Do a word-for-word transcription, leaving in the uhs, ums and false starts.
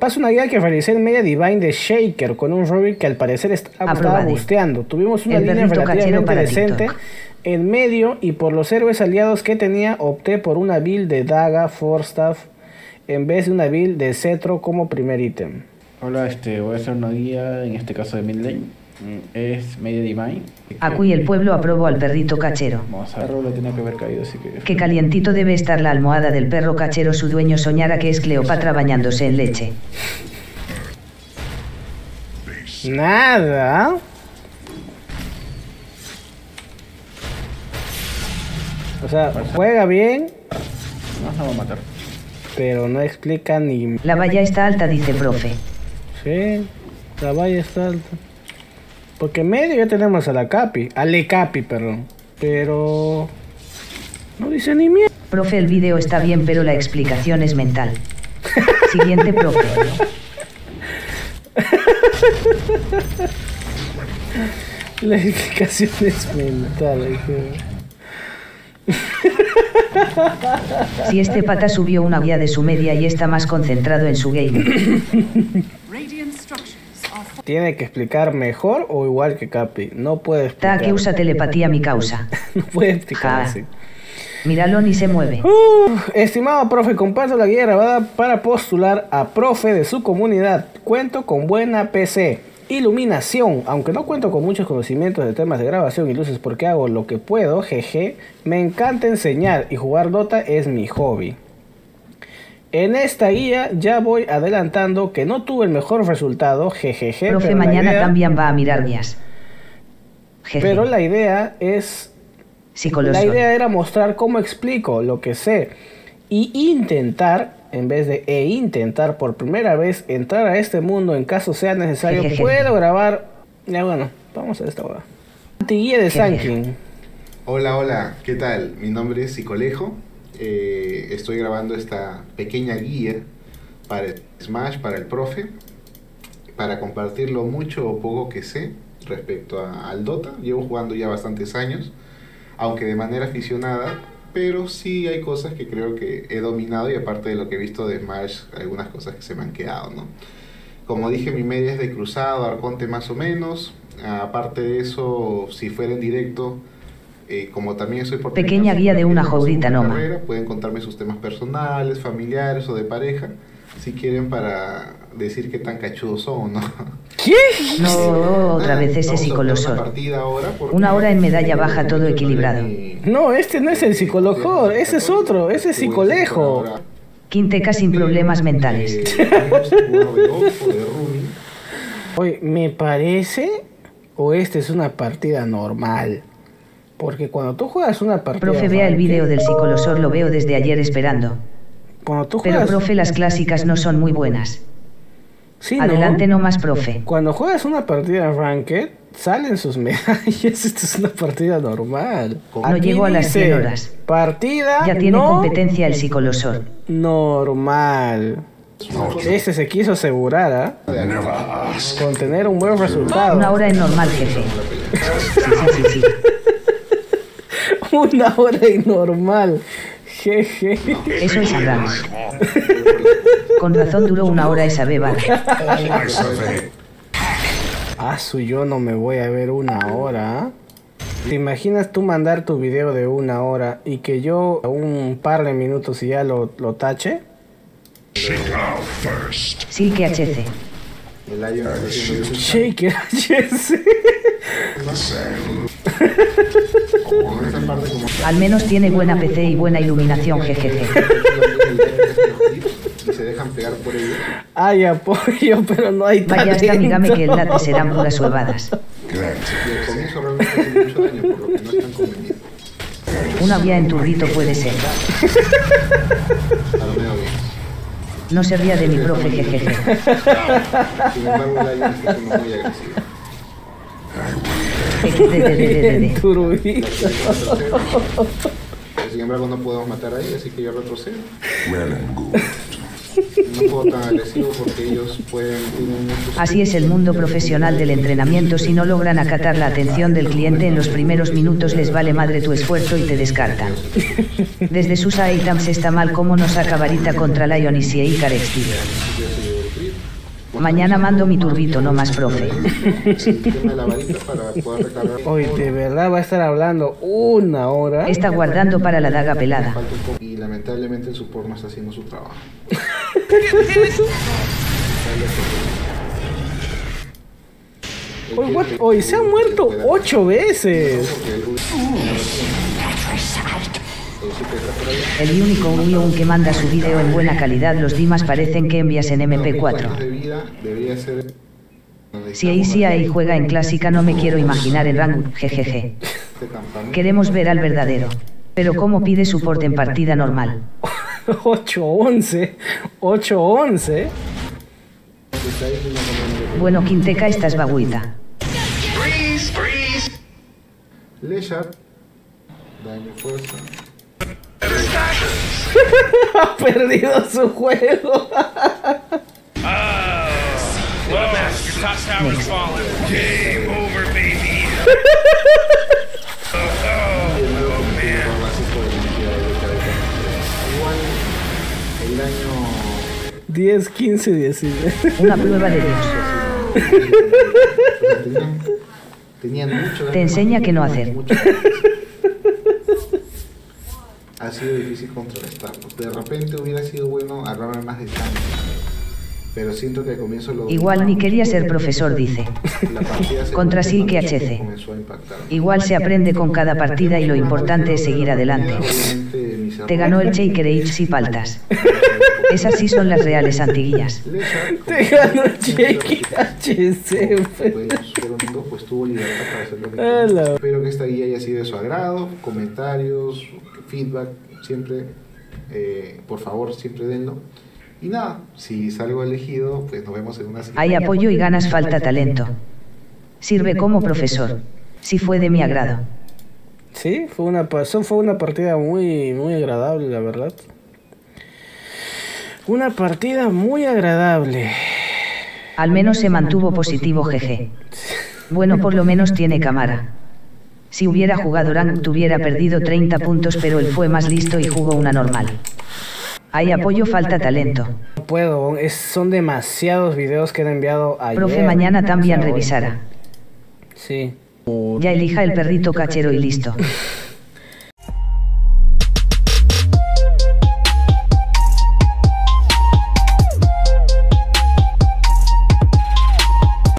Pasa una guía que realicé en media divine de Shaker con un Robin que al parecer estaba busteando. Tuvimos una el línea relativamente decente TikTok. En medio y por los héroes aliados que tenía opté por una build de daga, Forstaff en vez de una build de cetro como primer ítem. Hola, este, voy a hacer una guía en este caso de mid lane. Es media divine. Acuy el pueblo aprobó al perrito cachero. Mozarro lo tenía que haber caído, así que... Qué calientito debe estar la almohada del perro cachero. Su dueño soñara que es Cleopatra bañándose en leche. Nada. O sea, juega bien. Nos la va a matar. Pero no explica ni... La valla está alta, dice profe. Sí, la valla está alta. Porque en medio ya tenemos a la Capi, a Le Capi, perdón. Pero... no dice ni mierda. Profe, el video está bien, pero la explicación es mental. Siguiente, profe. La explicación es mental. Si este pata subió una guía de su media y está más concentrado en su game. Tiene que explicar mejor o igual que Capi. No puede explicar. Ta que usa telepatía mi causa. No puede explicar ja. Así. Míralo ni se mueve. Uh, estimado profe, comparto la guía grabada para postular a profe de su comunidad. Cuento con buena P C, iluminación, aunque no cuento con muchos conocimientos de temas de grabación y luces porque hago lo que puedo, jeje. Me encanta enseñar y jugar Dota es mi hobby. En esta guía ya voy adelantando que no tuve el mejor resultado, jejeje. Profe, mañana idea... también va a mirar guías. Jeje. Pero la idea es... La idea era mostrar cómo explico lo que sé y intentar, en vez de e intentar por primera vez, entrar a este mundo en caso sea necesario. Jejeje. Puedo grabar... Ya bueno, vamos a esta hora. Antiguía de Sankin. Hola, hola, ¿qué tal? Mi nombre es Sicolejo. Eh, estoy grabando esta pequeña guía para el Smash, para el profe, para compartir lo mucho o poco que sé respecto a, al Dota. Llevo jugando ya bastantes años, aunque de manera aficionada, pero sí hay cosas que creo que he dominado y aparte de lo que he visto de Smash, algunas cosas que se me han quedado, ¿no? Como dije, mi media es de cruzado, arconte más o menos. Aparte de eso, si fuera en directo... Eh, como también soy por pequeña guía de una jaulita noma. Pueden contarme sus temas personales, familiares o de pareja, si quieren, para decir qué tan cachudos son o no. ¿Qué? No, otra vez ese psicólogo. Una hora en medalla baja, todo equilibrado. No, este no es el psicólogo, ese es otro, ese es Sicolejo. Quinteca sin problemas mentales. Oye, me parece, o esta es una partida normal. Porque cuando tú juegas una partida... Profe, vea el video del psicolosor, lo veo desde ayer esperando. Cuando tú juegas... Pero, profe, las clásicas no son muy buenas. Sí, adelante, ¿no? Nomás, profe. Cuando juegas una partida ranked, salen sus medallas. Esta es una partida normal. No llego a las cien horas. Partida ya tiene no competencia el psicolosor. Normal. Este se quiso asegurar, ¿eh? Con tener un buen resultado. Una hora en normal, jefe. Sí, sí, sí, sí. Una hora y normal. Jeje. Eso es hablar. Con razón duró una hora esa beba. Ah, su yo no me voy a ver una hora. ¿Te imaginas tú mandar tu video de una hora y que yo un par de minutos y ya lo, lo tache? Sí, que H C. El Lion Shaker H C. Al menos tiene buena P C y buena iluminación, jejeje. Se dejan pegar por ello. Ay, apoyo, pero no hay talento. Vaya, hasta amigame que el date serán puras huevadas. Una vía en turrito puede ser. No se ría de mi profe, jejeje. Sin embargo, la idea es que muy agresivo. Sin embargo, no podemos matar a ellos, así que yo retrocedo. No puedo tan agresivo porque ellos pueden... Así es el mundo profesional del entrenamiento. Si no logran acatar la atención del cliente en los primeros minutos, les vale madre tu esfuerzo y te descartan. Desde sus items está mal cómo nos saca varita contra Lion y si Carex. Mañana mando mi turbito, no más, profe. Hoy de verdad va a estar hablando una hora. Está guardando para la daga pelada. Y lamentablemente el support no está haciendo su trabajo. Hoy, what? Hoy se ha muerto ocho veces. El único unión que manda su video en buena calidad, los Dimas parecen que envías en eme pe cuatro. Si Easy ahí juega en clásica, no me quiero imaginar en rango, jejeje. Queremos ver al verdadero. Pero ¿cómo pide soporte en partida normal? ocho once. ocho once. Bueno, Quinteca, estás baguita. Leisure. Daño fuerza. Ha perdido su juego. diez, quince, diecinueve. Una prueba de Dios. Te enseña que no hacer. Ha sido difícil contrarrestarlos. De repente hubiera sido bueno agarrar más distancia, pero siento que al comienzo lo... Igual ni quería ser profesor, dice. Contra sí que H C. Igual se aprende con cada partida y lo importante es seguir adelante. Te ganó el Shaker H y paltas. Esas sí son las reales antiguillas. Te ganó el Shaker H C. Pues tuvo libertad para hacer lo que quiera. Espero que esta guía haya sido de su agrado. Comentarios, feedback, siempre, eh, por favor, siempre denlo. Y nada, si salgo elegido, pues nos vemos en una siguiente. Hay apoyo y ganas, falta talento. Sirve como profesor. Sí, fue de mi agrado. Sí, fue una, fue una partida muy, muy agradable, la verdad. Una partida muy agradable. Al menos se mantuvo positivo, jeje. Bueno, por lo menos tiene cámara. Si hubiera jugado rank, tuviera perdido treinta puntos, pero él fue más listo y jugó una normal. Hay apoyo, falta talento. No puedo, es, son demasiados videos que han enviado ayer. Profe, mañana también revisará. Sí. Ya elija el perrito cachero y listo.